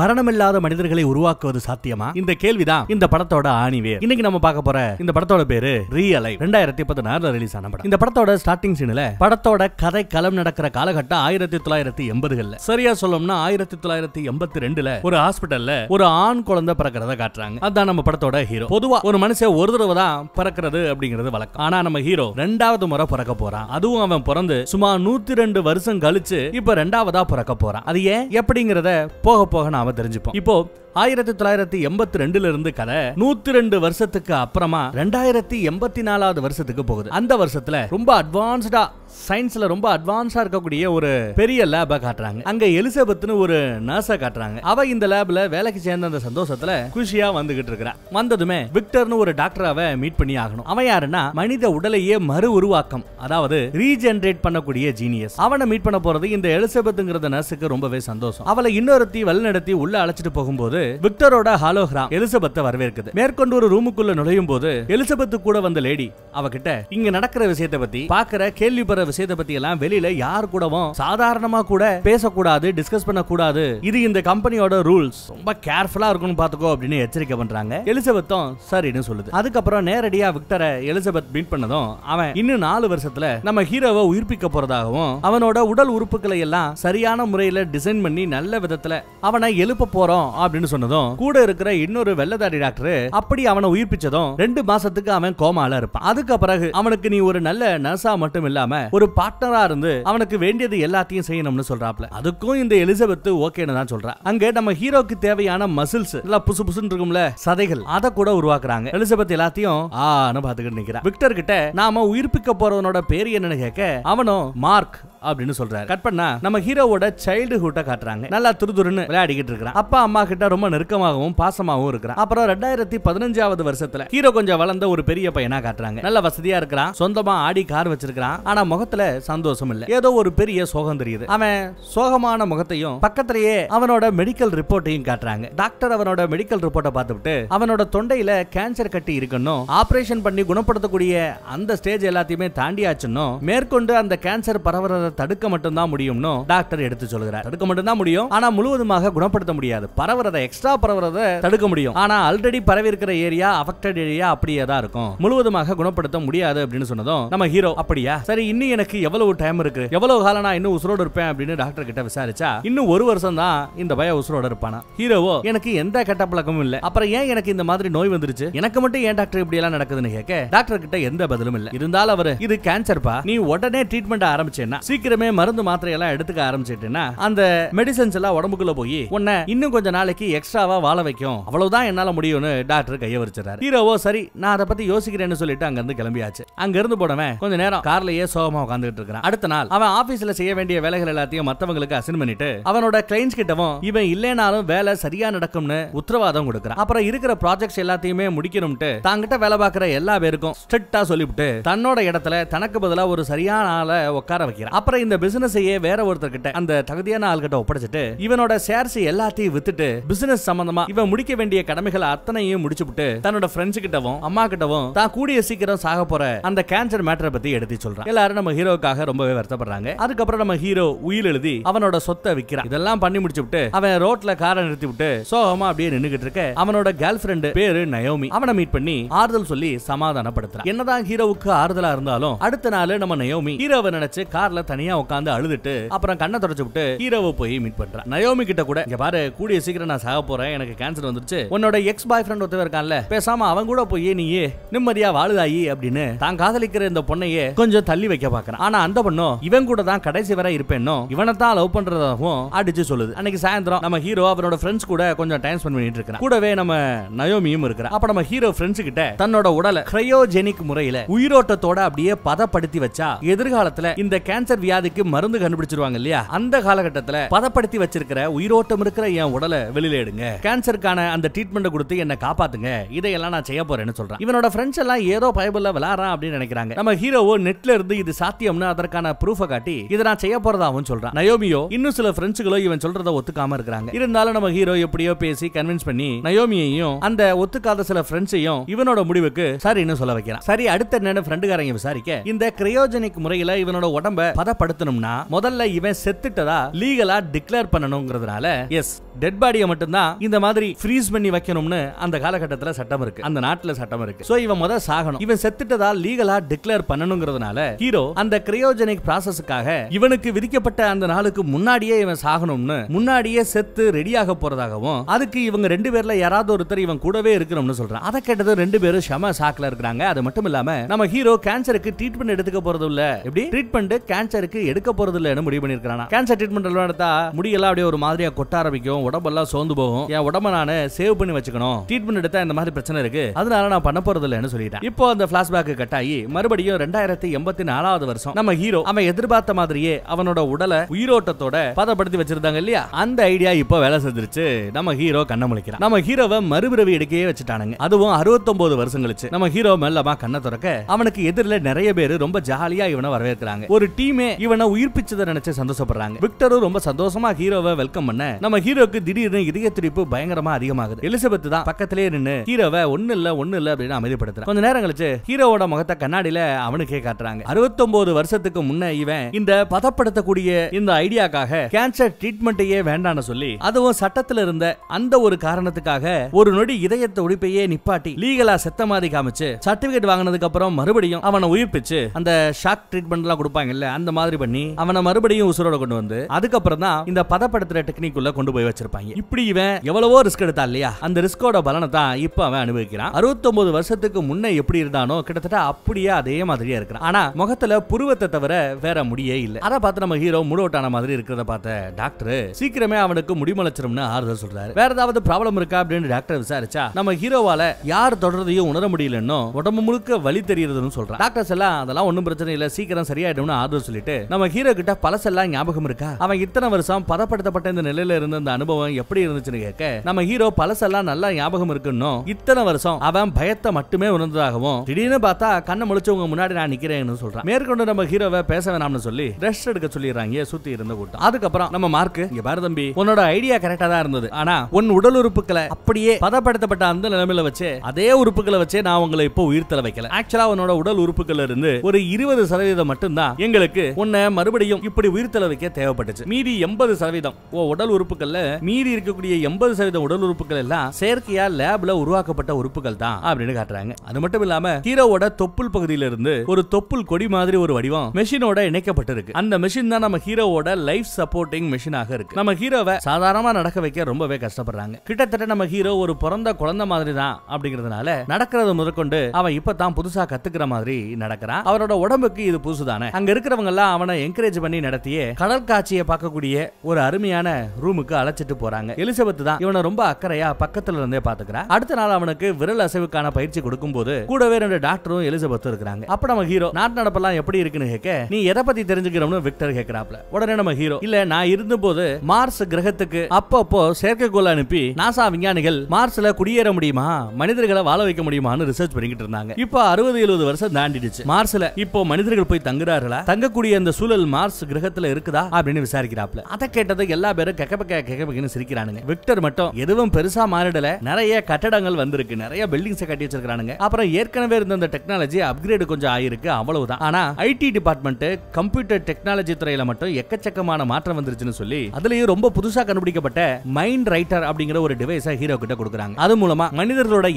மரணமில்லாத மனிதர்களை உருவாக்குவது சாத்தியமா? இந்த கேள்விதான் இந்த படத்தோட ஆணிவேர். இன்னைக்கு நம்ம பார்க்க போற இந்த படத்தோட பேரு ரியலைவ். 2016ல ரிலீஸ் ஆன படம். இந்த படத்தோட ஸ்டார்டிங் சீன்ல படத்தோட கதை களம் நடக்கிற காலகட்டம் 1980கள். சரியா சொல்லணும்னா 1982ல ஒரு ஹாஸ்பிட்டல்ல ஒரு ஆண் குழந்தை பிறக்கிறத காட்டுறாங்க. அதான் நம்ம படத்தோட ஹீரோ. பொதுவா ஒரு மனுஷன் ஒரு தடவை தான் பிறக்கிறது அப்படிங்கிறது வழக்கம். ஆனா நம்ம ஹீரோ ரெண்டாவது முறை பிறக்க போறான். அதுவும் அவன் பிறந்து சுமார் 102 வருஷம் கழிச்சு இப்ப ரெண்டாவதா பிறக்க போறான். அது ஏன் எப்படிங்கறத போக போக நாம தெரிஞ்சுப்போம். இப்போ 1982ல இருந்து கதை 102 வருஷத்துக்கு அப்புறமா 2084 வருஷத்துக்கு போகுது. அந்த வருஷத்துல ரொம்ப அட்வான்ஸ்டா சயின்ஸ்ல ரொம்ப அட்வான்ஸா இருக்கக்கூடிய ஒரு பெரிய லேப காட்டுறாங்க. அங்க எலிசபெத்னு ஒரு நர்ஸ காட்டுறாங்க. அவ இந்த லேப்ல வேலைக்கு சேர்ந்த அந்த சந்தோஷத்துல குஷியா வந்துகிட்டு இருக்கா. வந்ததுமே விக்டர்னு ஒரு டாக்டராவை மீட் பண்ணி ஆகணும். அவன் யாருன்னா மனித உடலையே மறு உருவாக்கம், அதாவது ரீஜெனரேட் பண்ணக்கூடிய ஜீனியஸ். அவனை மீட் பண்ண போறது இந்த எலிசபெத்ங்கிற நர்ஸுக்கு ரொம்பவே சந்தோஷம். அவளை இன்னொருத்தி வழிநடத்தி உள்ள அழைச்சிட்டு போகும்போது விக்டரோட ஹாலோகிராம் எலிசபெத்தை வரவேற்குது. மேற்கொண்டு ஒரு ரூமுக்குள்ள நுழையும் போது எலிசபெத் கூட வந்த லேடி அவகிட்ட இங்க நடக்கிற விஷயத்தை பத்தி, பாக்குற கேள்வி பெற விஷயத்தை பத்தி எல்லாம் வெளியில யார் கூடவும் சாதாரணமா கூட பேசக்கூடாது, டிஸ்கஸ் பண்ணக்கூடாது, இது இந்த கம்பெனியோட ரூல்ஸ், ரொம்ப கேர்ஃபுல்லா இருக்கணும் பாத்துக்கோ அப்படின்னு எச்சரிக்கை பண்றாங்க. எலிசபெத்தும் சரின்னு சொல்லுது. அதுக்கப்புறம் நேரடியா விக்டரை எலிசபெத் மீட் பண்ணதும் அவன் இன்னும் 4 வருஷத்துல நம்ம ஹீரோவை உயிர்ப்பிக்க போறதாகவும் அவனோட உடல் உறுப்புகளை எல்லாம் சரியான முறையில டிசைன் பண்ணி நல்ல விதத்துல அவனை எழுப்ப போறோம் அப்படின்னு சொன்னதும் கூட இருக்கிற இன்னொரு வெள்ளதாடி டாக்டர் அப்படி அவனை உயிர்ப்பிச்சதும் 2 மாசத்துக்கு அவன் கோமால இருப்பான். அதுக்கு பிறகு அவனுக்கு நீ ஒரு நல்ல நர்ஸா மட்டும் இல்லாம ஒரு பார்ட்னரா இருந்து அவனுக்கு வேண்டியது எல்லாத்தையும் செய்யணும்னு சொல்றாப்ல. அதுக்கும் இந்த எலிசபெத் ஓகேன்னு தான் சொல்றா. அங்க நம்ம ஹீரோக்கு தேவையான மசில்ஸ் எல்லாம் புசு புசுன்னு இருக்கும்ல சதைகள், அதை கூட உருவாக்குறாங்க. எலிசபெத் எல்லாத்தையும் ஆன்னு பாத்துக்கிட்டு நிக்கிறா. விக்டர் கிட்ட நாம உயிர்ப்பிக்க போறவனோட பேரு என்னன்னு கேட்க அவனும் மார்க் அப்படின்னு சொல்றாரு. கட் பண்ணா நம்ம ஹீரோவோட சைல்டுஹுட்ட காட்டுறாங்க. நல்லா துருதுருன்னு விளையாடிக்கிட்டு இருக்கான். அப்பா அம்மா கிட்ட ரொம்ப நெருக்கமாகவும் பாசமாகவும் இருக்கிறான். அப்புறம் 2015வது வருஷத்துல ஹீரோ கொஞ்சம் வளர்ந்த ஒரு பெரிய பையனா காட்டுறாங்க. நல்ல வசதியா இருக்கிறான், சொந்தமா ஆடி கார் வச்சிருக்கான். ஆனா முகத்துல சந்தோஷம் இல்ல, ஏதோ ஒரு பெரிய சோகம் தெரியுது. அவன் சோகமான முகத்தையும் பக்கத்திலேயே அவனோட மெடிக்கல் ரிப்போர்ட்டையும் காட்டுறாங்க. டாக்டர் அவனோட மெடிக்கல் ரிப்போர்ட்டை பார்த்துட்டு அவனோட தொண்டையில கேன்சர் கட்டி இருக்கணும், ஆபரேஷன் பண்ணி குணப்படுத்தக்கூடிய அந்த ஸ்டேஜ் எல்லாத்தையுமே தாண்டியாச்சுன்னு, மேற்கொண்டு அந்த கேன்சர் பரவுறத தடுக்க மட்டும் தான் முடியும்னு டாக்டர் எடுத்து சொல்லுகிறார். தடுக்க மட்டும் தான் முடியும், ஆனா முழுவதுமாக குணப்படுத்த முடியாது. பரவுறத எக்ஸ்ட்ரா பரவுறத தடுக்க முடியும், ஆனா ஆல்ரெடி பரவி இருக்கிற ஏரியா அஃபெக்டட் ஏரியா அப்படியே தான் இருக்கும், முழுவதுமாக குணப்படுத்த முடியாது அப்படின்னு சொன்னதும் நம்ம ஹீரோ அப்படியா, சரி இன்னும் எனக்கு எவ்வளவு டைம் இருக்கு, எவ்வளவு காலம் நான் இன்னும் உசுரோடு இருப்பேன் அப்படின்னு டாக்டர் கிட்ட விசாரிச்சா இன்னும் 1 வருஷம் தான் இந்த பய உசுரோட இருப்பானா. ஹீரோவோ எனக்கு எந்த கெட்ட பழக்கமும் இல்ல, அப்புறம் ஏன் எனக்கு இந்த மாதிரி நோய் வந்துருச்சு, எனக்கு மட்டும் ஏன் டாக்டர் இப்படி எல்லாம் நடக்குதுன்னு கேட்க டாக்டர் கிட்ட எந்த பதிலும் இல்ல. இருந்தாலும் அவரு இது கேன்சர் பா, நீ உடனே ட்ரீட்மெண்ட் ஆரம்பிச்சேன்னா சீக்கிரமே மருந்து மாத்திரை எல்லாம் எடுத்துக்க ஆரம்பிச்சிட்டேன்னா அந்த மெடிசன்ஸ் எல்லாம் உடம்புக்குள்ள போய் உன்னை இன்னும் கொஞ்ச நாளைக்கு எக்ஸ்ட்ராவா வாழ வைக்கும், அவ்வளவுதான் என்னால முடியும்னு டாக்டர் கையை வச்சிட்டாரு. ஹீரோவோ சரி நான் அதை பத்தி யோசிக்கிறேன்னு சொல்லிட்டு அங்க இருந்து கிளம்பியாச்சு. அங்க இருந்து போனவன் கொஞ்ச நேரம் கார்லயே சோகமா உட்காந்துட்டு இருக்கான். அடுத்த நாள் அவன் ஆபீஸ்ல செய்ய வேண்டிய வேலைகள் எல்லாத்தையும் மத்தவங்களுக்கு அசைன் பண்ணிட்டு அவனோட கிளைண்ட்ஸ் கிட்டவும் இவன் இல்லைனாலும் வேலை சரியா நடக்கும்னு உத்தரவாதம் கொடுக்கறான். அப்புறம் இருக்கிற ப்ராஜெக்ட்ஸ் எல்லாத்தையுமே முடிக்கணும்னு தாங்கிட்ட வேலை பார்க்கிற எல்லா பேருக்கும் ஸ்ட்ரிக்ட்டா சொல்லிவிட்டு தன்னோட இடத்துல தனக்கு பதிலா ஒரு சரியான ஆளை உட்கார வைக்கிறான். அப்புறம் இந்த பிசினஸையே வேற ஒருத்தர்கிட்ட, அந்த தகுதியான ஆள்கிட்ட ஒப்படைச்சிட்டு இவனோட ஷேர்ஸ் எல்லாத்தையும் வித்துட்டு பிசினஸ் சம்பந்தமா இவன் முடிக்க வேண்டிய கடமைகளை அத்தனையும் முடிச்சுட்டு தன்னோட ஃப்ரெண்ட்ஸ் கிட்டவும் அம்மா கிட்டவும் தான் கூடிய சீக்கிரம் சாக போற அந்த கேன்சர் மேட்டரை பத்தி எடுத்து சொல்றான். எல்லாரும் நம்ம ஹீரோக்காக ரொம்பவே வருத்தப்படுறாங்க. அதுக்கப்புறம் நம்ம ஹீரோ உயிர் எழுதி அவனோட சொத்தை விக்கிறான். இதெல்லாம் பண்ணி முடிச்சுட்டு அவன் ரோட்ல காரை நிறுத்தி விட்டு சோகமா அப்படியே நின்னுகிட்டு இருக்க அவனோட கேர்ள் ஃப்ரெண்டு பேரு நயோமி, அவனை மீட் பண்ணி ஆறுதல் சொல்லி சமாதானப்படுத்துறான். என்னதான் ஹீரோவுக்கு ஆறுதலா இருந்தாலும் அடுத்த நாள் நம்ம நயோமி ஹீரோவை நினைச்சு கார்ல தனியா உட்கார்ந்து அழுதுட்டு அப்புறம் கண்ணை தொடச்சு விட்டு ஹீரோவை போய் மீட் பண்றா. நயோமி கிட்ட கூட இங்க பாரு, கூடிய சீக்கிரம் நான் சாக போறேன், எனக்கு கேன்சர் வந்துருச்சு, உன்னோட எக்ஸ் பாய் ஃப்ரெண்ட் ஒருத்தவ இருக்கான்ல, பேசாம அவன் கூட போய் நீயே நிம்மதியா வாழுதாயி அப்படின்னு தான் காதலிக்கிற இந்த பொண்ணையே கொஞ்சம் தள்ளி வைக்க பாக்குறான். ஆனா அந்த பொண்ணோ இவன் கூட தான் கடைசி வரை இருப்பேன்னோ இவனைத்தான் லவ் பண்றதாகவும் அடிச்சு சொல்லுது. அன்னைக்கு சாயந்தரம் நம்ம ஹீரோ அவனோட ஃப்ரெண்ட்ஸ் கூட கொஞ்சம் டைம் ஸ்பெண்ட் பண்ணிட்டு இருக்கான். கூடவே நம்ம நயோமியும் இருக்கிறா. அப்ப நம்ம ஹீரோ ஃப்ரெண்ட்ஸ் கிட்ட தன்னோட உடலை கிரையோஜெனிக் முறையில உயிரோட்டத்தோட அப்படியே பதப்படுத்தி வச்சா எதிர்காலத்துல இந்த கேன்சர் வியாதிக்கு மருந்து கண்டுபிடிச்சிருவாங்க இல்லையா, அந்த காலகட்டத்துல பதப்படுத்தி வச்சிருக்கிற உயிரோட்டம் இருக்கிற என் உடலை வெளியில எடுங்க, கேன்சருக்கான அந்த ட்ரீட்மெண்ட் கொடுத்து என்ன காப்பாத்துங்க, இதையெல்லாம் நான் செய்ய போறேன்னு சொல்றான். இவனோட ஃப்ரெண்ட்ஸ் எல்லாம் ஏதோ பைபிள்ல விளையாடுறான் அப்படின்னு நினைக்கிறாங்க. நம்ம ஹீரோவோ நெட்ல இருந்து இது சாத்தியம்னு அதற்கான ப்ரூஃபை காட்டி இதை நான் செய்ய போறதாகவும் சொல்றான். நயோமியோ இன்னும் சில ஃப்ரெண்ட்ஸுகளோ இவன் சொல்றத ஒத்துக்காம இருக்கிறாங்க. இருந்தாலும் நம்ம ஹீரோ எப்படியோ பேசி கன்வின்ஸ் பண்ணி நயோமியையும் அந்த ஒத்துக்காத சில ஃப்ரெண்ட்ஸையும் இவனோட முடிவுக்கு சரின்னு சொல்ல வைக்கிறான். சரி அடுத்த என்ன ஃப்ரெண்டுக்காரங்க விசாரிக்க இந்த கிரையோஜெனிக் முறையில இவனோட உடம்ப படுத்தணும்னா முதல்ல இவன் செத்துட்டதா லீகலா டிக்ளேர் பண்ணணும்ங்கறதால எஸ் டெட் பாடியை மட்டும் தான் இந்த மாதிரி ஃப்ரீஸ் பண்ணி வைக்கணும்னு அந்த காலகட்டத்துல சட்டம் இருக்கு, அந்த நாட்டுல சட்டம் இருக்கு. சோ இவன் முதல்ல சாகணும். இவன் செத்துட்டதா லீகலா டிக்ளேர் பண்ணணும்ங்கறதால ஹீரோ அந்த கிரையோஜெனிக் processக்காக இவனுக்கு விதிக்கப்பட்ட அந்த நாளுக்கு முன்னாடியே இவன் சாகணும்னு முன்னாடியே செத்து ரெடியாக போறதாகவும் அதுக்கு இவங்க ரெண்டு பேர்ல யாராவது ஒருத்தர் இவன் கூடவே இருக்கணும்னு சொல்றான். அத கேட்டது ரெண்டு பேரும் ஷம சாக்ல இருக்காங்க. அது மட்டும் இல்லாம நம்ம ஹீரோ கேன்சருக்கு ட்ரீட்மென்ட் எடுத்துக்க போறது இல்ல, எப்படி ட்ரீட்மென்ட் கேன்சருக்கு எடுக்க போறது இல்லன்னு முடிவு பண்ணிருக்கானா. கேன்சர் ட்ரீட்மென்ட் எல்லாம் எடுத்தா முடியெல்லாம் அப்படியே ஒரு மாதிரியா கொட்ட ஆரம்பிக்கும், உடம்பெல்லாம் சோர்ந்து போகும், என் உடம்ப நானு சேவ் பண்ணி வச்சுக்கணும், ட்ரீட்மென்ட் எடுத்தா இந்த மாதிரி பிரச்சனை இருக்கு, அதனால நான் பண்ண போறது இல்லன்னு சொல்லிட்டேன். இப்போ அந்த பிளாஷ்பேக் கட் ஆகி மறுபடியும் 2084 வருஷம் நம்ம ஹீரோ அவன் எதிர்பார்த்த மாதிரியே அவனோட உடலை உயிரோட்டத்தோட பதப்படுத்தி வச்சிருந்தாங்க இல்லையா, அந்த ஐடியா இப்போ வேலை செஞ்சிருச்சு. நம்ம ஹீரோ கண்ண முழிக்கிறான். நம்ம ஹீரோவை மறுபிறவி எடுக்கவே வச்சுட்டானுங்க, அதுவும் 69 வருஷம் கழிச்சு. நம்ம ஹீரோ மெல்லமா கண்ண திறக்க அவனுக்கு எதிரில நிறைய பேர் ரொம்ப ஜாலியா இவனை வரவேற்கிறாங்க. ஒரு டீமே இவனை உயிர்ப்பிச்சதை நினைச்சு சந்தோஷப்படுறாங்க. விக்டரும் ரொம்ப சந்தோஷமா ஹீரோவை வெல்கம் பண்ண நம்ம ஹீரோக்கு திடீர்னு இதய துடிப்பு பயங்கரமா அதிகமாகுது. எலிசபெத் தான் பக்கத்திலே நின்று ஹீரோவை ஒண்ணு இல்ல அப்படின்னு அமைதிப்படுத்துறான். கொஞ்ச நேரம் கழிச்சு ஹீரோவோட முகத்தை கண்ணாடியில அவனுக்கே காட்டுறாங்க. 69 வருஷத்துக்கு முன்ன இவன் இந்த பதப்படுத்தக்கூடிய இந்த ஐடியாக்காக கேன்சர் ட்ரீட்மெண்ட்டையே வேண்டான்னு சொல்லி அதுவும் சட்டத்துல இருந்த அந்த ஒரு காரணத்துக்காக ஒரு நொடி இதயத்தை ஒழிப்பையே நிப்பாட்டி லீகலா செத்த மாதிரி காமிச்சு சர்டிபிகேட் வாங்கினதுக்கு அப்புறம் மறுபடியும் அவனை உயிர்ப்பிச்சு அந்த ஷாக் ட்ரீட்மெண்ட் எல்லாம் கொடுப்பாங்கல்ல அந்த மாதிரி பண்ணி அவனை மறுபடியும் உசுரோட கொண்டு வந்து அதுக்கப்புறம் தான் இந்த பதப்படுத்துற டெக்னிக் உள்ள கொண்டு போய் வச்சிருப்பாங்க. இப்படி இவன் எவ்வளவோ ரிஸ்க் எடுத்தா இல்லையா, அந்த ரிஸ்கோட பலனை தான் இப்ப அவன் அனுபவிக்கிறான். 69 வருஷத்துக்கு முன்ன எப்படி இருந்தானோ கிட்டத்தட்ட அப்படியே அதே மாதிரியே இருக்கிறான். ஆனா முகத்துல புருவத்தை தவிர வேற முடியே இல்ல. அத பார்த்து நம்ம ஹீரோ முடோட்டான மாதிரி இருக்கிறத பார்த்த டாக்டர் சீக்கிரமே அவனுக்கு முடிமலச்சிரும்னு ஆறுதல் சொல்றாரு. வேற ஏதாவது ப்ராப்ளம் இருக்கா அப்படின்னு டாக்டர் விசாரிச்சா நம்ம ஹீரோவால யார் தொடர்றதையும் உணர முடியலன்னு உடம்பு முழுக்க வலி தெரியுதுன்னு சொல்றான். டாக்டர்ஸ் எல்லாம் அதெல்லாம் ஒன்னும் பிரச்சனை இல்ல, சீக்கிரம் சரியாயிடும்னு ஆறுதல் சொல்லிட்டு நம்ம ஹீரோ கிட்ட பழசெல்லாம் ஞாபகம் இருக்கா, அவன் இத்தனை வருஷம் பதப்படுத்தப்பட்ட இந்த நிலையில இருந்த அந்த அனுபவம் எப்படி இருந்துச்சுன்னு கேட்க நம்ம ஹீரோ பழசெல்லாம் நல்லா ஞாபகம் இருக்குன்னு இத்தனை வருஷம் அவன் பயத்தை மட்டுமே உணர்ந்ததாகவும் திடீர்னு பார்த்தா கண்ணை முழிச்சவங்க முன்னாடி நான் நிக்கிறேன்னு சொல்றான். மேற்கொண்டு நம்ம ஹீரோவை பேச வேணாம்னு சொல்லி ரெஸ்ட் எடுக்க சொல்லிடுறாங்க சுத்தி இருந்த கூட்டம். அதுக்கப்புறம் நம்ம மார்க் இங்க பாரு தம்பி, உன்னோட ஐடியா கரெக்டா தான் இருந்தது, ஆனா உன் உடல் உறுப்புகளை அப்படியே பதப்படுத்தப்பட்ட அந்த நிலைமையில வச்சு அதே உறுப்புகளை வச்சே நான் உங்களை இப்போ உயிர் தள்ள வைக்கல. ஆக்சுவலா உன்னோட உடல் உறுப்புகள்ல இருந்து ஒரு 20% மட்டும் தான் எங்களுக்கு உன்னை மறுபடியும் இப்படி உயிர் தள்ள வைக்க தேவைப்பட்டுச்சு. மீதி 80% உடல் உறுப்புகள்ல மீதி இருக்கக்கூடிய 80% உடல் உறுப்புகள் எல்லாம் செயற்கையா லேப்ல உருவாக்கப்பட்ட உறுப்புகள் தான் அப்படின்னு காட்டுறாங்க. அது மட்டும் இல்லாம ஹீரோவோட தொப்புள் பகுதியில இருந்து ஒரு தொப்புள் கொடி மாதிரி ஒரு வடிவம் மெஷினோட இணைக்கப்பட்டிருக்கு. அந்த மெஷின் தான் நம்ம ஹீரோவோட லைஃப் சப்போர்ட்டிங் மெஷினாக இருக்கு. நம்ம ஹீரோவை சாதாரணமா நடக்க வைக்க ரொம்பவே கஷ்டப்படுறாங்க. கிட்டத்தட்ட நம்ம ஹீரோ ஒரு பிறந்த குழந்தை மாதிரி தான் அப்படிங்கிறதுனால நடக்கிறது முதற்கொண்டு அவன் இப்பதான் புதுசா கத்துக்கிற மாதிரி நடக்கிறான். அவரோட உடம்புக்கு இது புதுசுதானே. அங்க இருக்கிறவங்க எல்லாம் அவனை என்கரேஜ் பண்ணி நடத்தியே கடல் காட்சியை பார்க்கக்கூடிய ஒரு அருமையான ரூமுக்கு அழைச்சிட்டு போறாங்க. எலிசபெத் தான் இவனை ரொம்ப அக்கறையா பக்கத்துல இருந்தே பாத்துக்கிறான். அடுத்த நாள் அவனுக்கு விரல் அசைவுக்கான பயிற்சி கொடுக்கும் போது கூடவே ரெண்டு டாக்டரும் எலிசபெத்தும் இருக்கிறாங்க. அப்ப நம்ம ஹீரோ நாட்டு நடப்பெல்லாம் எப்படி இருக்குன்னு கேட்க நீ எதை பத்தி தெரிஞ்சுக்கிறோம்னு விக்டர் கேட்கிறாப்ல. உடனே நம்ம ஹீரோ இல்ல நான் இருந்தபோது மார்ஸ் கிரகத்துக்கு அப்பப்போ செயற்கைக்கோள் அனுப்பி நாசா விஞ்ஞானிகள் மார்ஸ்ல குடியேற முடியுமா, மனிதர்களை வாழ வைக்க முடியுமான்னு ரிசர்ச் பண்ணிக்கிட்டு இருந்தாங்க. இப்போ 60-70 வருஷம் தாண்டிடுச்சு. மார்ஸ்ல இப்போ மனிதர்கள் போய் தங்குறார்களா, தங்கக்கூடிய அந்த சூழல் மார்ஸ் கிரகத்துல இருக்குதா அப்படின்னு விசாரிக்கிறாப்ல. அதை கேட்டது எல்லா பேரும் கெக்கபக்கன்னு சிரிக்கிறானுங்க. விக்டர் மட்டும் எதுவும் பெருசா மாறிடல, நிறைய கட்டடங்கள் வந்திருக்கு, நிறைய பில்டிங்ஸ் கட்டி வச்சிருக்கானுங்க, அப்புறம் ஏற்கனவே இருந்த அந்த டெக்னாலஜி அப்கிரேடு கொஞ்சம் ஆயிருக்கு அவ்வளவுதான். ஆனா ஐடி டிபார்ட்மெண்ட் கம்ப்யூட்டர் டெக்னாலஜி துறையில மட்டும் எக்கச்சக்கமான மாற்றம் வந்துருச்சுன்னு சொல்லி அதுலயும் ரொம்ப புதுசா கண்டுபிடிக்கப்பட்ட மைண்ட் ரைட்டர் அப்படிங்கிற ஒரு டிவைஸ் ஹீரோ கிட்ட கொடுக்குறாங்க. அது மூலமா மனிதர்களோட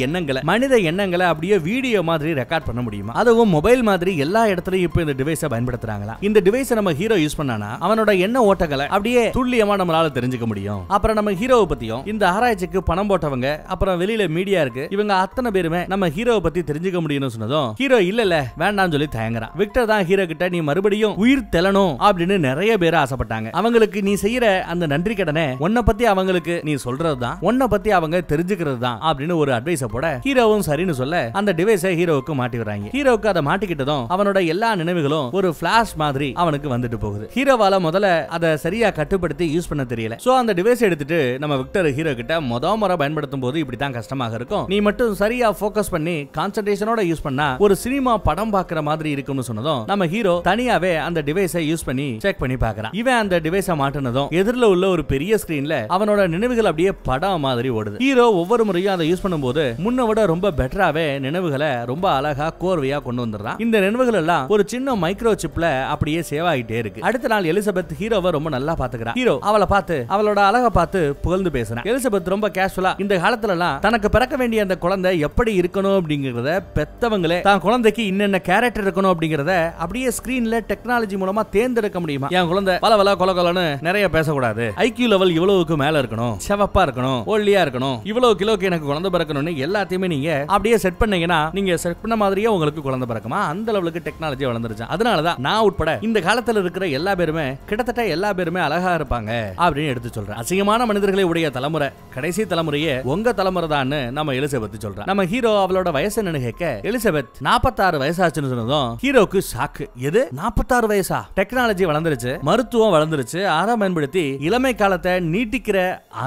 எண்ணங்களை அப்படியே வீடியோ மாதிரி ரெக்கார்ட் பண்ண முடியுமா, அதுவும் மொபைல் மாதிரி எல்லா இடத்துலயும் இப்போ இந்த டிவைஸை பயன்படுத்துறாங்களா. இந்த டிவைஸை நம்ம ஹீரோ யூஸ் பண்ணானா அவனோட எண்ண ஓட்டங்களை அப்படியே துல்லியமா நம்மளால தெரிஞ்சுக்க முடியும். அப்புறம் நம்ம ஹீரோவை பத்தியும் இந்த ஆராய்ச்சிக்கு பணம் போட்டவங்க அப்புறம் வெளியில மீடியா இருக்கு இவங்க அத்தனை பேருமே நம்ம ஹீரோவை பத்தி தெரிஞ்சுக்க முடியும்னு சொன்னதும் ஹீரோ இல்ல வேண்டாம்னு சொல்லி தயங்குறான். விக்டர் தான் ஹீரோ கிட்ட நீ மறுபடியும் உயிர் தெளணும் அப்படின்னு நிறைய பேர் ஆசைப்பட்டாங்க. அவங்களுக்கு நீ செய்யற அந்த நன்றி கடனை உன்னை பத்தி அவங்களுக்கு நீ சொல்றதுதான், உன்னை பத்தி அவங்க தெரிஞ்சுக்கிறது தான் அப்படின்னு ஒரு அட்வைஸ் போட ஹீரோவும் சரின்னு சொல்ல அந்த டிவைஸை ஹீரோவுக்கு மாட்டி வராங்க. ஹீரோவுக்கு அதை மாட்டிக்கிட்டதும் அவனோட எல்லா நினைவுகளும் ஒரு ஃபிளாஷ் மாதிரி அவனுக்கு வந்துட்டு போகுது. ஹீரோவால முதல்ல அதை சரியா கட்டுப்படுத்தி யூஸ் பண்ண தெரியல. சோ அந்த டிவைஸ் எடுத்துட்டு நம்ம விக்டர் ஹீரோ கிட்ட முதல் முறை பயன்படுத்தும் போது இப்படிதான் கஷ்டமாக இருக்கும், நீ மட்டும் சரியா போக்கஸ் பண்ணி கான்சென்ட்ரேஷனோட யூஸ் பண்ணா ஒரு சினிமா படம் பாக்குற மாதிரி இருக்கும்னு சொன்னதும் நம்ம ஹீரோ தனியாவே அந்த டிவைஸை யூஸ் பண்ணி செக் பண்ணி பார்க்கறான். இவன் அந்த டிவைஸை மாட்டினதும் எதிரில் உள்ள ஒரு பெரிய ஸ்கிரீன்ல அவனோட நினைவுகள் அப்படியே படம் மாதிரி ஓடுது. ஹீரோ ஒவ்வொரு முறையும் அதை யூஸ் பண்ணும்போது முன்ன விட ரொம்ப பெட்டராவே நினைவுகளை ரொம்ப அழகா கோர்வையா கொண்டு வந்துறான். இந்த நினைவுகள் எல்லாம் ஒரு சின்ன மைக்ரோ சிப்ல அப்படியே சேவ் ஆகிட்டே இருக்கு. அடுத்த நாள் எலிசபெத் ஹீரோவை ரொம்ப நல்லா பாத்துக்கிறா. ஹீரோ அவளை பார்த்து அவளோட அழகை பார்த்து புகழ்ந்து பேசுறா. எலிசபெத் ரொம்ப கேஷுவலா இந்த காலத்துல எல்லாம் தனக்கு பிறக்க வேண்டிய அந்த குழந்தை எப்படி இருக்கணும் அப்படிங்கறத பெத்தவங்களே தான் குழந்தைக்கு இன்னென்ன கேரக்டர் இருக்கணும் அப்படிங்கறத அப்படியே ஸ்கிரீன்ல டெக்னாலஜி மூலமா தேர்ந்தெடுக்க முடியுமா. என் குழந்தை பலவலா கொலகொலன்னு நிறைய பேசக்கூடாது, ஐக்யூ லெவல் இவ்வளவுக்கு மேல இருக்கணும், செவப்பா இருக்கணும், ஒல்லியா இருக்கணும், இவ்வளவு கிலோக்கு எனக்கு குழந்தை பிறக்கணும்னு எல்லாத்தையுமே நீங்க அப்படியே செட் பண்ணீங்கன்னா நீங்க செட் பண்ண மாதிரியே உங்களுக்கு குழந்தை பிறக்குமா, அந்த லெவலுக்கு டெக்னாலஜி வளர்ந்துருச்சு. அதனாலதான் நான் உட்பட இந்த காலத்துல இருக்கிற எல்லா பேருமே கிட்டத்தட்ட எல்லா பேருமே அழகா இருப்பாங்க அப்படின்னு எடுத்து சொல்றேன். அசிங்கமான மனிதர்களை உடைய தலைமுறை கடைசி தலைமுறையே உங்க தலைமுறை தான் நம்ம எலிசபெத் சொல்றேன். நம்ம ஹீரோ அவளோட வயசு நினைக்க எலிசபெத் 46 வயசாச்சுன்னு சொன்னதும் ஹீரோக்கு ஷாக்கு. எது 46 வயசா? டெக்னாலஜி வளர்ந்துருச்சு, மருத்துவம் வளர்ந்துருச்சு, அதை பயன்படுத்தி இளமை காலத்தை நீட்டிக்கிற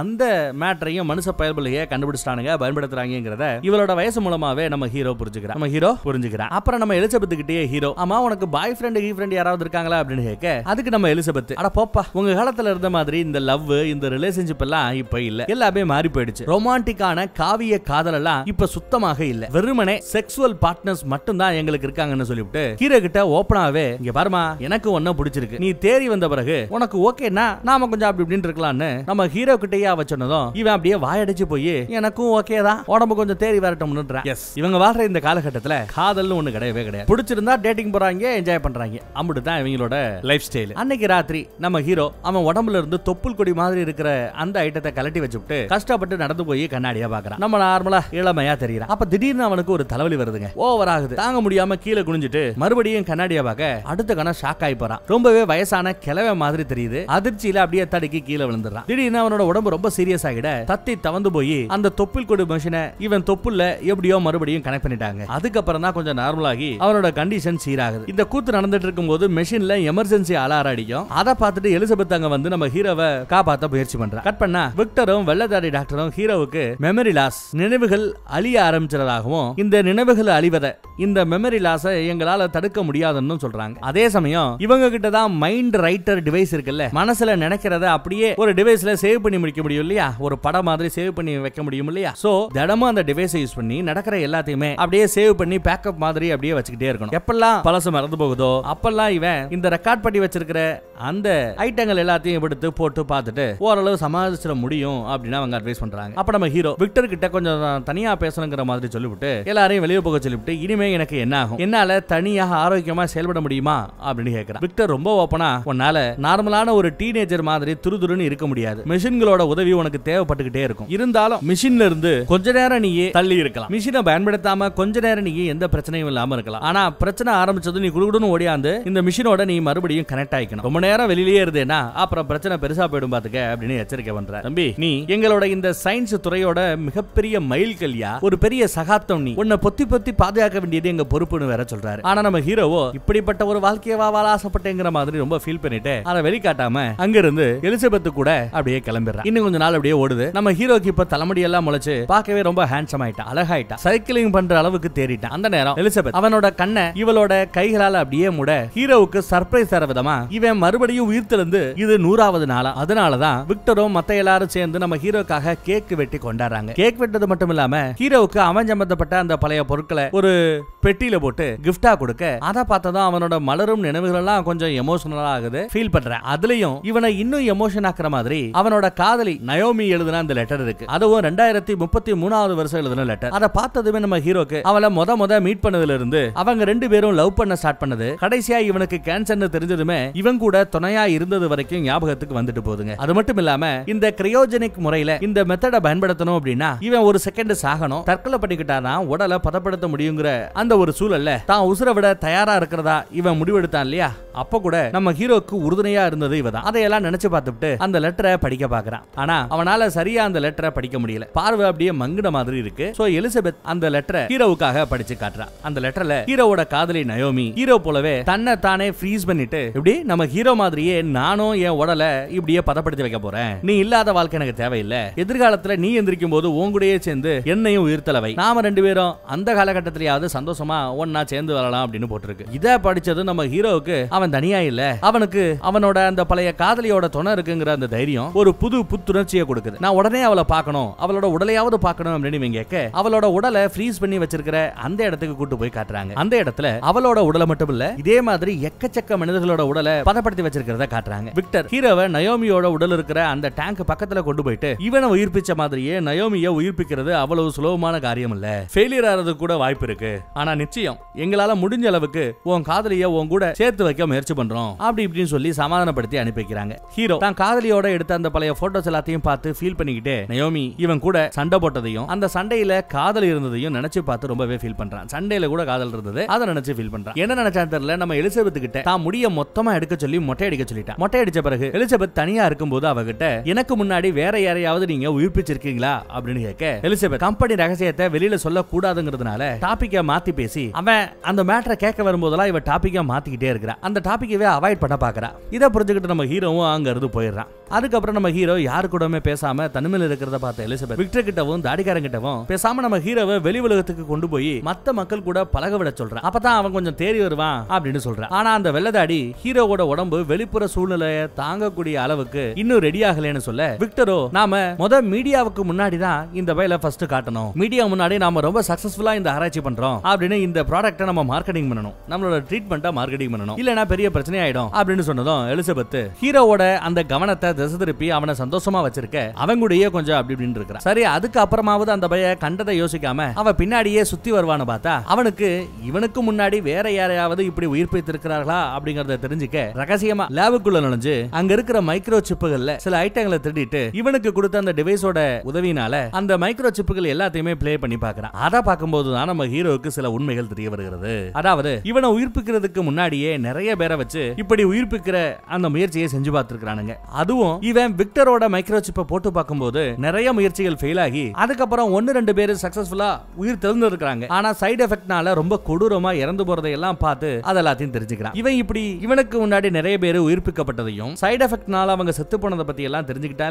அந்த மேட்டரையும் மனுஷ பயல்பலையே கண்டுபிடிச்சிட்டானுங்க, பயன்படுத்துறாங்கிறத இவளோட வயசு மூலமாவே நம்ம ஹீரோ புரிஞ்சுக்கிறான். நம்ம ஹீரோ புரிஞ்சுக்கிறான். அப்புறம் நம்ம எலிசபெத் கிட்டே ஹீரோ ஆமா உனக்கு பாய் ஃப்ரெண்ட் கீ ஃப்ரெண்ட் யாராவது இருக்காங்களா அப்படின்னு கேட்க அதுக்கு நம்ம எலிசபெத் அட போப்பா உங்க காலத்துல இருந்த மாதிரி இந்த லவ் இந்த ரிலேஷன்ஷிப் எல்லாம் இப்ப இல்ல, எல்லாமே மாறி போயிடுச்சு. ரொமான்டிக்கான காவிய காதல் எல்லாம் இப்ப சுத்தமாக இல்ல, வெறுமனே செக்சுவல் பார்ட்னர்ஸ் மட்டும் தான் எங்களுக்கு இருக்காங்கன்னு சொல்லிவிட்டு ஹீரோ கிட்ட ஓபனாவே இங்க பாருமா எனக்கு ஒண்ணு பிடிச்சிருக்கு, நீ தேறி வந்த பிறகு உனக்கு ஓகேனா நாம கொஞ்சம் அப்படி இப்படின்னு இருக்கலாம்னு நம்ம ஹீரோ கிட்டேயே வச்சனதும் இவன் அப்படியே வாயடிச்சு போய் எனக்கும் ஓகே தான், உடம்பு கொஞ்சம் தேறி வரட்டும்னுன்றான். எஸ், இவங்க வாழ்ற இந்த காலகட்டத்துல காதல்னு ஒண்ணு கிடையவே கிடையாது. பிடிச்சிருந்தா டேட்டிங் போறாங்க, என்ஜாய் பண்றாங்க, அப்படிதான் இவங்களோட லைஃப் ஸ்டைல். அன்னைக்கு ராத்திரி நம்ம ஹீரோ அவன் உடம்புல இருந்து தொப்புள் கொடி மாதிரி இருக்கிற அந்த ஐட்டத்தை கலட்டி வச்சுட்டு கஷ்டப்பட்டு நடந்து போய் கண்ணாடியா பாக்குறான். நம்ம நார்மலா இளமையா தெரியறான். அப்ப திடீர்னு அவனுக்கு ஒரு தலைவலி வருதுங்க, ஓவர் ஆகுது, தாங்க முடியாம கீழே குனிஞ்சிட்டு மறுபடியும் கண்ணாடியா பாக்க அடுத்த கணம் ஷாக் ஆகி போறான். ரொம்பவே வயசான கிழவை மாதிரி தெரியுது. அதிர்ச்சியில அப்படியே தடுக்கி கீழே விழுந்துறான். திடீர்னு அவனோட உடம்பு ரொம்ப சீரியஸ் ஆகிட தத்தி தவந்து போய் அந்த தொப்புள் கொடி மிஷினை இவன் தொப்புள்ள எப்படியோ மறுபடியும் கனெக்ட் பண்ணிட்டாங்க. அதுக்கப்புறம் தான் கொஞ்சம் நார்மலாகி அவனோட கண்டிஷன் சீராகுது. இந்த கூத்து நடந்துட்டு இருக்கும் போது மெஷின்ல எமர்ஜென்சி அலாரம் அடிக்கும். அதை பார்த்துட்டு எலிசபெத் அங்க வந்து நம்ம ஹீரோவை காப்பாற்ற முயற்சி பண்றான். கட் பண்ணா விக்டரும் வெள்ளதாரி டாக்டரும் ஹீரோவுக்கு மெமரி லாஸ் நினைவுகள் அழிய ஆரம்பிச்சதாகவும் இந்த நினைவுகள் அழிவதை இந்த மெமரி லாஸை எங்களால தடுக்க முடியாதுன்னு சொல்றாங்க. அதே சமயம் இவங்க கிட்ட தான் மைண்ட் ரைட்டர் டிவைஸ் இருக்குல்ல, மனசுல நினைக்கிறத அப்படியே ஒரு டிவைஸ்ல சேவ் பண்ணி முடிக்க முடியும் இல்லையா, ஒரு படம் மாதிரி சேவ் பண்ணி வைக்க முடியும் இல்லையா. சோ தினமும் அந்த டிவைஸை யூஸ் பண்ணி நடக்கிற எல்லாத்தையுமே அப்படியே சேவ் பண்ணி பேக்கப் மாதிரி அப்படியே வச்சுக்கிட்டே இருக்கணும். எப்பெல்லாம் பழசு மறந்து போகுதோ அப்பெல்லாம் இவன் இந்த ரெக்கார்ட் பண்ணி வச்சிருக்கிற அந்த ஐட்டங்கள் எல்லாத்தையும் எடுத்து போட்டு பார்த்துட்டு ஓரளவு சமாளிச்சிட முடியும் அப்படின்னு அவங்க அட்வைஸ் பண்றாங்க. அப்ப நம்ம ஹீரோ விக்டர் கிட்ட கொஞ்சம் தனியா பேசணுங்கிற மாதிரி சொல்லிவிட்டு எல்லாரையும் வெளியே போக சொல்லிவிட்டு இனிமே எனக்கு என்ன ஆகும், என்னால தனியாக ஆரோக்கியமா செயல்பட முடியுமா அப்படின்னு கேட்கிறான். விக்டர் ரொம்ப ஓப்பனா உன்னால நார்மலான ஒரு டீனேஜர் மாதிரி துருதுருன்னு இருக்க முடியாது, மிஷின்களோட உதவி உனக்கு தேவைப்பட்டுக்கிட்டே இருக்கும், இருந்தாலும் மிஷின்ல இருந்து கொஞ்ச நேரம் நீயே தள்ளி இருக்கலாம், மிஷினை பயன்படுத்தாம கொஞ்ச நேரம் நீ எந்த பிரச்சனையும் இல்லாம இருக்கலாம். ஆனா பிரச்சனை ஆரம்பிச்சதும் நீ குடுகுடுன்னு ஓடியாந்து இந்த மிஷினோட நீ மறுபடியும் கனெக்ட் ஆயிக்கணும், ரொம்ப நேரம் வெளியிலேயே இருந்தேன்னா அப்புறம் பிரச்சனை பெருசா போயிடும் பாத்துக்க அப்படின்னு எச்சரிக்கை பண்ற. தம்பி நீ எங்களோட இந்த சயின்ஸ் துறையோட மிகப்பெரிய மைல்கல்யா, ஒரு பெரிய சகாப்தம், நீ உன்னை பொத்தி பொத்தி பாதுகாக்க வேண்டியது எங்க பொறுப்புன்னு வேற சொல்றாரு. ஆனா நம்ம ஹீரோவோ இப்படிப்பட்ட ஒரு வாழ்க்கையை வாழ ஆசைப்பட்டேங்கிற மாதிரி ரொம்ப ஃபீல் பண்ணிட்டு அதை வெளிக்காட்டாம அங்கிருந்து எலிசபெத் கூட அப்படியே கிளம்பிடுறான். இன்னும் கொஞ்ச நாள் அப்படியே ஓடுது. நம்ம ஹீரோக்கு இப்ப தலைமுடி எல்லாம் முளைச்சு பார்க்கவே ரொம்ப ஹேண்ட்ஸம் ஆயிட்டா, அழகாயிட்டா, சைக்கிளிங் பண்ற அளவுக்கு தேறிட்டான். அந்த நேரம் எலிசபெத் அவனோட கண்ணை இவளோட கைகளால் அப்படியே மூட ஹீரோவுக்கு சர்ப்ரைஸ் தர விதமா இவன் மறுபடியும் உயிர்த்தெழுந்து இது 100வது நாளா. அதனாலதான் விக்டரும் மத்த எல்லாரும் சேர்ந்து நம்ம ஹீரோக்காக கேக் வெட்டி கொண்டாடுறாங்க. கேக் வெட்டது மட்டும் இல்லாம ஹீரோவுக்கு அவன் சம்பந்தப்பட்ட அந்த பழைய பொருட்களை ஒரு பெட்டியில போட்டு கிஃப்டா கொடுக்க அதை பார்த்ததும் அவனோட மலரும் நினைவுகள் எல்லாம் கொஞ்சம் எமோஷனலா ஆகுது, ஃபீல் பண்றேன். அதுலயும் இவனை இன்னும் எமோஷன் ஆக்குற மாதிரி அவனோட காதலி நயோமி எழுதின அந்த லெட்டர் இருக்கு. அதுவும் 2033 வருஷம் எழுதின லெட்டர். அதை பார்த்ததுமே நம்ம ஹீரோக்கு அவளை மொத மீட் பண்ணதுல இருந்து அவங்க ரெண்டு பேரும் லவ் பண்ண ஸ்டார்ட் பண்ணது, கடைசியா இவனுக்கு கேன்சர்னு தெரிஞ்சதுமே இவன் கூட துணையா இருந்தது வரைக்கும் ஞாபகத்துக்கு வந்துட்டு போகுதுங்க. அது மட்டும் இல்லாம இந்த கிரையோஜெனிக் முறையில இந்த மெத்தட பயன்படுத்தணும் அப்படின்னா இவன் ஒரு செகண்ட் சாகணும், தற்கொலை பண்ணிக்கிட்டானா உடலை பதப்படுத்த முடியுங்கிற அந்த ஒரு சூழல்ல தான் உசுர விட தயாரா இருக்கிறதா இவன் முடிவெடுத்தான் இல்லையா. அப்ப கூட நம்ம ஹீரோக்கு உறுதுணையா இருந்தது இவதான். அதையெல்லாம் நினைச்சு பார்த்துட்டு அந்த லெட்டரை படிக்க பாக்குறான். ஆனா அவனால சரியா அந்த லெட்டரை படிக்க முடியல, பார்வை அப்படியே மங்குன மாதிரி இருக்கு. சோ எலிசபெத் அந்த லெட்டரை ஹீரோவுக்காக படிச்சு காட்டுறான். அந்த லெட்டர்ல ஹீரோவோட காதலி நயோமி ஹீரோ போலவே தன்னை தானே ஃப்ரீஸ் பண்ணிட்டு இப்படி நம்ம ஹீரோ மாதிரியே நானும் என் உடலை இப்படியே பதப்படுத்தி வைக்க போறேன், நீ இல்லாத வாழ்க்கை எனக்கு தேவையில்லை, எதிர்காலத்துல நீ எந்திரிக்கும் போது உன் கூடயே சேர்ந்து என்னையும் உயிர்த்தளவை, நாம ரெண்டு பேரும் அந்த காலகட்டத்திலேயாவது சந்தோஷமா ஒண்ணா சேர்ந்து வரலாம் அப்படினு போட்டுருக்கு. இத படிச்சது நம்ம ஹீரோவுக்கு அவன் தனியா இல்ல, அவனுக்கு அவனோட அந்த பழைய காதலியோட துணை இருக்குங்கற அந்த தைரியம் ஒரு புது புத்துணர்ச்சியை கொடுக்குது. நான் உடனே அவளை பார்க்கணும், அவளோட உடலையாவது பார்க்கணும் அப்படினு இவங்க கேக்க அவளோட உடலை ஃப்ரீஸ் பண்ணி வச்சிருக்கிற அந்த இடத்துக்கு கூட்டி போய் காட்டுறாங்க. அந்த இடத்துல அவளோட உடலை மட்டும் இல்ல, இதே மாதிரி எக்கச்சக்க மனிதர்களோட உடலை பதப்படுத்தி வச்சிருக்கிறத காட்டுறாங்க. விக்டர் ஹீரோவை நயோமியோட உடல் இருக்கிற அந்த டேங்க் பக்கத்துல கொண்டு போயிட்டு இவனை உயிர்ப்பிச்ச மாதிரியே நயோமியை உயிர்ப்பிக்கிறது அவ்வளவு சுலபமான காரியம் இல்ல, ஃபெயிலியர் ஆறது கூட வாய்ப்பு இருக்கு. ஆனா நிச்சயம் எங்களால முடிஞ்ச அளவுக்கு உன் காதலிய உன் கூட சேர்த்து வைக்க முயற்சி பண்றோம் அப்படி இப்படின்னு சொல்லி சமாதானப்படுத்தி அனுப்பி வைக்கிறாங்க. ஹீரோ தான் காதலியோட எடுத்த அந்த பழைய போட்டோஸ் எல்லாத்தையும் பார்த்து ஃபீல் பண்ணிக்கிட்டே நயோமி இவன் கூட சண்டை போட்டதையும் அந்த சண்டையில காதல் இருந்ததையும் நினைச்சு பார்த்து ரொம்பவே ஃபீல் பண்றான். சண்டையில கூட காதல் இருந்தது அதை நினைச்சு ஃபீல் பண்றான். என்ன நினைச்சான் தெரியல, நம்ம எலிசபெத் கிட்ட தான் முடிய மொத்தமா எடுக்க சொல்லி மொட்டை அடிக்க சொல்லிட்டான். மொட்டை அடிச்ச பிறகு எலிசபெத் தனியா இருக்கும்போது அவகிட்ட எனக்கு முன்னாடி வேற யாரையாவது நீங்க உயிர்ப்பிச்சிருக்கீங்களா அப்படின்னு கேட்க எலிசபெத் கம்பெனி ரகசியத்தை வெளியில சொல்ல கூடாதுங்கிறதுனால டாபிக்க மாத்தி பேசி அவன் அந்த மேட்டரை கேட்க வரும்போதெல்லாம் இவ டாபிக்க மாத்திக்கிட்டே இருக்கிறா. அந்த டாபிக்கவே அவாய்ட் பண்ண பாக்குறா. இதை புரிஞ்சுக்கிட்டு நம்ம ஹீரோவும் அங்க இருந்து போயிடுறான். அதுக்கப்புறம் நம்ம ஹீரோ யாரு கூடமே பேசாம தனிமையில் இருக்கிறத பார்த்த எலிசபெத் விக்டர் கிட்டவும் தாடிக்காரங்கிட்டவும் பேசாம நம்ம ஹீரோவை வெளி உலகத்துக்கு கொண்டு போய் மத்த மக்கள் கூட பழக விட சொல்றான். அப்பதான் அவன் கொஞ்சம் தேறி வருவான் அப்படின்னு சொல்றான். ஆனா அந்த வெள்ளதாடி ஹீரோவோட உடம்பு வெளிப்புற சூழ்நிலையை தாங்கக்கூடிய அளவுக்கு இன்னும் ரெடி ஆகலன்னு சொல்ல விக்டரோ நாம முத மீடியாவுக்கு முன்னாடிதான் இந்த பையில ஃபர்ஸ்ட் காட்டணும், மீடியா முன்னாடி நாம ரொம்ப சக்சஸ்ஃபுல்லா இந்த ஆராய்ச்சி பண்றோம் அப்படின்னு இந்த ப்ராடக்ட்டை நம்ம மார்க்கெட்டிங் பண்ணணும், நம்மளோட ட்ரீட்மெண்ட்டை மார்க்கெட்டிங் பண்ணணும், இல்லைன்னா பெரிய பிரச்சனை ஆயிடும் அப்படின்னு சொன்னதும் எலிசபெத் ஹீரோவோட அந்த கவனத்தை திருப்பி அவனை சந்தோஷமா வச்சிருக்க அவன் கூடயே கொஞ்சம் அப்படி இப்படின்னு இருக்கிறான். சரி, அதுக்கு அப்புறமாவது அந்த பைய கண்டதை யோசிக்காம அவன் பின்னாடியே சுத்தி வருவான்னு பார்த்தா அவனுக்கு இவனுக்கு முன்னாடி வேற யாரையாவது இப்படி உயிர்ப்பித்து இருக்கிறார்களா அப்படிங்கறத தெரிஞ்சுக்க ரகசியமா லேபுக்குள்ள நுழைஞ்சு அங்க இருக்கிற மைக்ரோ சிப்புகள்ல சில ஐட்டங்களை திருடிட்டு இவனுக்கு கொடுத்த அந்த டிவைஸோட உதவியினால அந்த மைக்ரோ சிப்புகள் எல்லாத்தையுமே பிளே பண்ணி பாக்குறான். அதை பார்க்கும்போதுதான் நம்ம ஹீரோவுக்கு சில உண்மைகள் தெரிய வருகிறது. அதாவது இவனை உயிர்ப்பிக்கிறதுக்கு முன்னாடியே நிறைய பேரை வச்சு இப்படி உயிர்ப்பிக்கிற அந்த முயற்சியை செஞ்சு பார்த்திருக்கானுங்க. அதுவும் இவன் விக்டரோட மைக்ரோசிப்பை போட்டு பார்க்கும்போது நிறைய முயற்சிகள் ஃபெயில் ஆகி அதுக்கப்புறம் ஒன்னு ரெண்டு பேரு சக்சஸ்ஃபுல்லா உயிர் தெரிஞ்சிருக்காங்க. ஆனா சைடு எஃபெக்ட்னால ரொம்ப கொடூரமா இறந்து போறதையெல்லாம் பார்த்து அதெல்லாத்தையும் தெரிஞ்சுக்கிறான். இவன் இப்படி இவனுக்கு முன்னாடி நிறைய பேர் உயிர்ப்பிக்கப்பட்டதையும் சைடு எஃபெக்ட்னால அவங்க செத்து போனதை பத்தி எல்லாம் தெரிஞ்சுக்கிட்டான்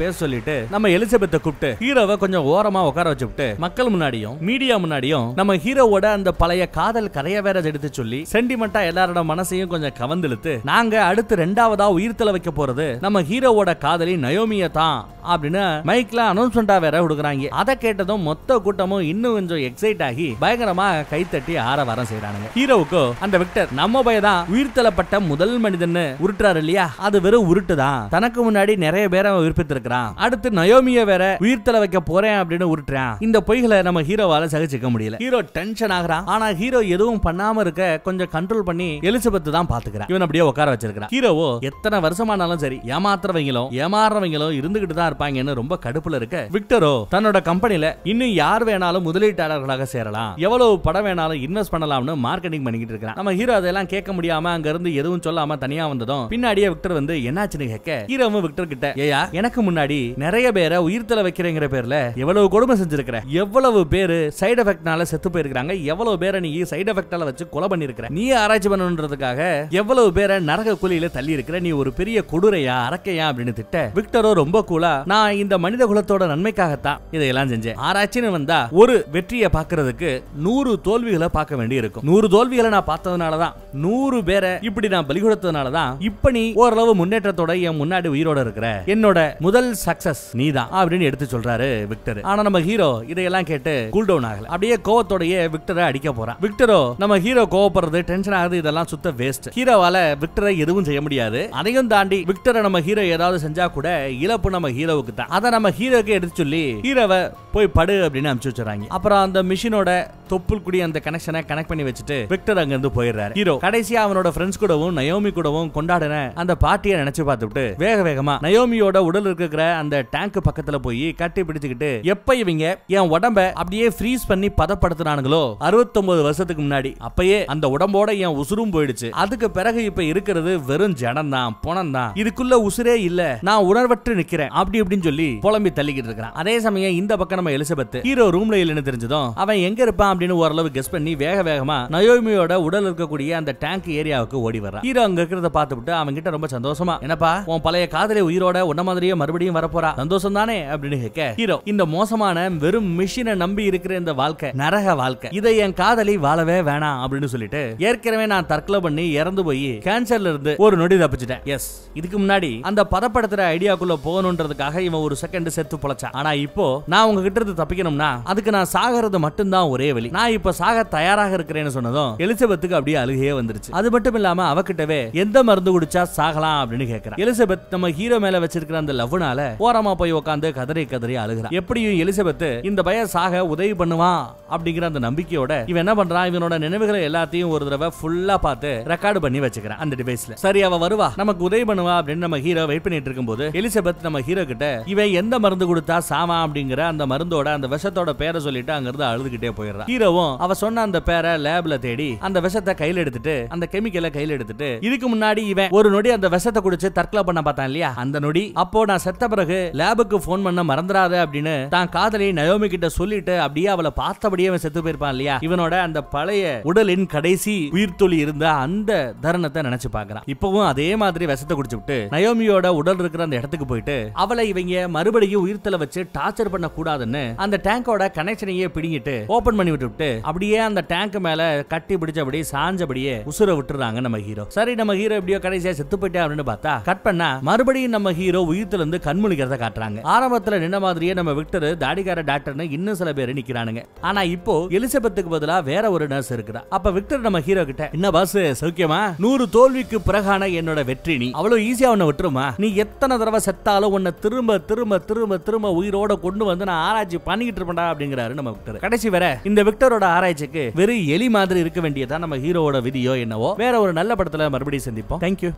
பேச சொல்லிட்டு நம்ம எலிசபெத்தை கூப்பிட்டு ஹீரோவை கொஞ்சம் ஓரமா உட்கார வச்சுட்டு மக்கள் முன்னாடியும் மீடியா முன்னாடியும் நம்ம ஹீரோவோட அந்த பழைய காதல் கரைய வேற எடுத்து சொல்லி சென்டிமெண்டா எல்லாரோட மனசையும் கொஞ்சம் கவர்ந்திழுத்து நாங்க அடுத்து ரெண்டாவதா உயிர்த்தள வைக்க போறது நம்ம ஹீரோவோட காதலி நயோமியா தான் அப்படின்னு மைக்ல அனௌன்ஸ்மெண்டா வேற கொடுக்குறாங்க. அதை கேட்டதும் மொத்த கூட்டமும் இன்னும் கொஞ்சம் எக்ஸைட் ஆகி பயங்கரமா கைத்தட்டி ஆரவாரம் செய்யறாங்க. ஹீரோவுக்கு அந்த விக்டர் நம்ம பயதான் உயிர்த்தளப்பட்ட முதல் மனிதன் உருட்டுறாரு இல்லையா, அது வெறும் உருட்டுதான். தனக்கு முன்னாடி நிறைய பேரை உயிர்ப்பித்திருக்கிறான், அடுத்து நயோமிய வேற உயிர்த்தள வைக்க போறேன் அப்படின்னு உருட்டுறான். இந்த பொய்களை நம்ம ஹீரோவால சகிச்சுக்க முடியல. ஹீரோ டென்ஷன் ஆகுறான். ஆனா ஹீரோ எதுவும் பண்ணாம இருக்க கொஞ்சம் கண்ட்ரோல் பண்ணி எலிசபெத் தான் பாத்துக்கிறான். இவன் அப்படியே உட்கார வச்சிருக்கான். ஹீரோவோ எத்தனை வருஷமானாலும் சரி ஏமாத்துறவங்களோ ஏமாறவங்களும் இருந்துகிட்டு தான் இருப்பாங்க. ரொம்ப கடுப்புல இருக்க விக்டரோ தன்னோட கம்பெனில இன்னும் யார் வேணாலும் முதலீட்டாளர்களாக சேரலாம், எவ்வளவு படம் வேணாலும் இன்வெஸ்ட் பண்ணலாம்னு மார்க்கெட்டிங் பண்ணிக்கிட்டு இருக்கான். நம்ம ஹீரோ அதெல்லாம் கேட்க முடியாம அங்க இருந்து எதுவும் சொல்லாம தனியா வந்ததும் பின்னாடியே விக்டர் வந்து என்னாச்சுன்னு கேட்க ஹீரோவும் விக்டர் கிட்ட ஏயா எனக்கு முன்னாடி நிறைய பேரை உயிர்த்தல வைக்கிறேங்கிற பேர்ல எவ்வளவு கொடுமை செஞ்சிருக்கிற, எவ்வளவு பேரு சைடு எஃபெக்ட்னால செத்து போயிருக்காங்க, எவ்வளவு பேரை நீ சைடு எஃபெக்டால வச்சு கொலை பண்ணிருக்கிற, நீ ஆராய்ச்சி பண்ணணுன்றதுக்காக எவ்வளவு பேரை நரக குழியில தள்ளி இருக்கிற, நீ ஒரு பெரிய கொடூரையா அரக்கையா அப்படின்னு திட்ட விக்டரோ ரொம்ப கூலா நான் இந்த மனித குலத்தோட நன்மைக்காகத்தான் இதையெல்லாம் செஞ்சேன். ஆராய்ச்சின்னு வந்தா ஒரு வெற்றியை பாக்குறதுக்கு 100 தோல்விகளை பார்க்க வேண்டி இருக்கும். 100 தோல்விகளை நான் பார்த்ததுனாலதான் 100 பேரை இப்படி நான் பலி கொடுத்ததுனாலதான் இப்ப நீ ஓரளவு முன்னேற்றத்தோட என் முன்னாடி உயிரோட இருக்கிற, என்னோட முதல் சக்சஸ் நீதான் அப்படின்னு எடுத்து சொல்றாரு விக்டர். ஆனா நம்ம ஹீரோ இதையெல்லாம் கேட்டு கூல் டவுன் ஆகல. அப்படியே கோவத்தோடயே விக்டரை அடிக்க போறான். விக்டரோ நம்ம ஹீரோ கோவப்படுறது டென்ஷன் ஆகுது இதெல்லாம் சுத்த வேஸ்ட். ஹீரோவால விக்டரை எதுவும் செய்ய முடியாது. அதையும் தாண்டி விக்டரை நம்ம ஹீரோ ஏதாவது செஞ்சா கூட இழப்பு நம்ம ஹீரோவுக்கு தான். அதை நம்ம ஹீரோக்கு எடுத்து சொல்லி ஹீரோவை போய் படு அப்படின்னு அனுப்பிச்சு வச்சுறாங்க. அப்புறம் அந்த மிஷினோட தொப்புள் கூடிய அந்த கனெக்ஷனை கனெக்ட் பண்ணி வச்சுட்டு விக்டர் அங்க இருந்து போயிடுறாரு. ஹீரோ கடைசியா அவனோட ஃப்ரெண்ட்ஸ் கூடவும் நயோமி கூடவும் கொண்டாடின அந்த பார்ட்டியை நினைச்சு பார்த்துட்டு வேக வேகமா நயோமியோட உடல் இருக்கிற அந்த டேங்க் பக்கத்துல போய் கட்டி பிடிச்சுக்கிட்டு எப்ப இவங்க என் உடம்ப அப்படியே ஃப்ரீஸ் பண்ணி பதப்படுத்தினானுங்களோ 60 69 வருஷத்துக்கு முன்னாடி. அப்பயே அந்த உடம்போட என் உசுரும் போயிடுச்சு. அதுக்கு பிறகு இப்ப இருக்கிறது வெறும் ஜனம் தான், பணம் தான். இதுக்குள்ள உசுரே இல்ல, நான் உணர்வற்று நிக்கிறேன் அப்படி இப்படின்னு சொல்லி புலம்பி தள்ளிக்கிட்டு இருக்கான். அதே சமயம் இந்த பக்கம் நம்ம எலிசபெத் ஹீரோ ரூம்ல இல்லைன்னு தெரிஞ்சதும் அவன் எங்க இருப்பான் அப்படின்னு ஓரளவு கெஸ் பண்ணி வேக வேகமா நயோமியோட உடல் இருக்கக்கூடிய அந்த டேங்க் ஏரியாவுக்கு ஓடி வர்றான். ஹீரோ அங்க இருக்கிறத பார்த்துட்டு அவங்க கிட்ட ரொம்ப சந்தோஷமா, என்னப்பா உன் பழைய காதலை உயிரோட உன்ன மாதிரியே மறுபடியும் வரப்போறா, சந்தோஷம் தானே அப்படின்னு கேட்க, ஹீரோ இந்த மோசமான வெறும் மிஷினை நம்பி இருக்கிற இந்த வாழ்க்கை நரக வாழ்க்கை, இதை என் காதலி வாழவே வேணாம் அப்படின்னு சொல்லிட்டு ஏற்கனவே நான் தற்கொலை பண்ணி இறந்து போய் கேன்சர்ல இருந்து ஒரு நொடி தப்பிச்சிட்டேன். எஸ், இதுக்கு முன்னாடி அந்த பதப்படுத்துற ஐடியாக்குள்ள போகணும்ன்றதுக்காக இவன் ஒரு செகண்ட் செத்து பொழைச்சான். ஆனா இப்போ நான் உங்ககிட்ட இருந்து தப்பிக்கணும்னா அதுக்கு நான் சாகிறது மட்டும்தான் ஒரே வழி. நான் இப்ப சாக தயாராக இருக்கிறேன்னு சொன்னதும் எலிசபெத்துக்கு அப்படியே அழுகையே வந்துருச்சு. அது மட்டும் இல்லாம அவகிட்டவே எந்த மருந்து குடிச்சா சாகலாம் அப்படின்னு கேட்கிறான். எலிசபெத் நம்ம ஹீரோ மேல வச்சிருக்கிற அந்த லவ்னால ஓரமா போய் உட்காந்து கதறி கதறி அழுகிறான். எப்படியும் எலிசபெத் இந்த பையன் சாக உதவி பண்ணுவான் அப்படிங்கிற அந்த நம்பிக்கையோட இவன் என்ன பண்றான், இவனோட நினைவுகளை எல்லாத்தையும் ஒரு தடவை ஃபுல்லா பார்த்து ரெக்கார்டு பண்ணி வச்சுக்கிறான் அந்த டிவைஸ்ல. சரி அவ வருவா, நமக்கு உதவி பண்ணுவா அப்படின்னு நம்ம ஹீரோ வெயிட் பண்ணிட்டு இருக்கும் போது எலிசபெத் நம்ம ஹீரோ கிட்ட இவன் எந்த மருந்து கொடுத்தா சாமா அப்படிங்கிற அந்த மருந்தோட அந்த விஷத்தோட பேரை சொல்லிட்டு அங்கிருந்து அழுதுகிட்டே போயிடுறான். ஹீரோவும் அவ சொன்ன அந்த பேரை லேப்ல தேடி அந்த விஷத்தை கையில் எடுத்துட்டு அந்த கெமிக்கலை கையில் எடுத்துட்டு இதுக்கு முன்னாடி இவன் ஒரு நொடி அந்த விஷத்தை குடிச்சு தற்கொலை பண்ண பார்த்தான் இல்லையா, அந்த நொடி அப்போ நான் செத்த பிறகு லேபுக்கு போன் பண்ண மறந்துடாத அப்படின்னு தான் காதலி நயோமி கிட்ட சொல்லிட்டு அப்படியே அவளை பார்த்தபடியே அவன் செத்து போயிருப்பான் இல்லையா. இவனோட அந்த பழைய உடலின் கடைசி உயிர்த்தொளி இருந்த அந்த தருணத்தை நினைச்சு பாக்குறான். இப்பவும் அதே மாதிரி விஷத்தை குடிச்சுட்டு நயோமியோட உடல் இருக்கிற அந்த இடத்துக்கு போயிட்டு அவளை இவங்க மறுபடியும் உயிர்த்தலை வச்சு டார்ச்சர் பண்ண கூடாதுன்னு அந்த டேங்கோட கனெக்ஷனையே பிடிங்கிட்டு ஓபன் பண்ணி விட்டுட்டு அப்படியே அந்த டேங்க் மேல கட்டி பிடிச்சபடி சாஞ்சபடியே உசுர விட்டுறாங்க நம்ம ஹீரோ. சரி நம்ம ஹீரோ எப்படியோ கடைசியா செத்து போயிட்டா அப்படின்னு பார்த்தா கட் பண்ணா மறுபடியும் நம்ம ஹீரோ உயிர்த்துல இருந்து கண்முழிக்கிறத காட்டுறாங்க. ஆரம்பத்துல நின்ன மாதிரியே நம்ம விக்டர் தாடிகார டாக்டர்னு இன்னும் சில பேர் நிக்கிறானுங்க. ஆனா இப்போ எலிசபெத்துக்கு பதிலா வேற ஒரு நர்ஸ் இருக்கிறா. அப்ப விக்டர் நம்ம ஹீரோ கிட்ட, என்ன பாஸ் சௌக்கியமா, 100 தோல்விக்கு பிறகான என்னோட வெற்றி நீ, அவ்வளவு ஈஸியா உன்னை விட்டுருமா, நீ எத்தனை தடவை செத்தாலும் உன்னை திரும்ப திரும்ப திரும்ப திரும்ப உயிரோட கொண்டு வந்து நான் ஆராய்ச்சி பண்ணிக்கிட்டு இருப்பேன்டா அப்படிங்கிறாரு நம்ம விக்டர். கடைசி வரை இந்த விக்டரோட ஆராய்ச்சிக்கு வெறும் எலி மாதிரி இருக்க வேண்டியதான் நம்ம ஹீரோவோட விதியோ என்னவோ. வேற ஒரு நல்ல படத்துல மறுபடியும் சந்திப்போம். தேங்க்யூ.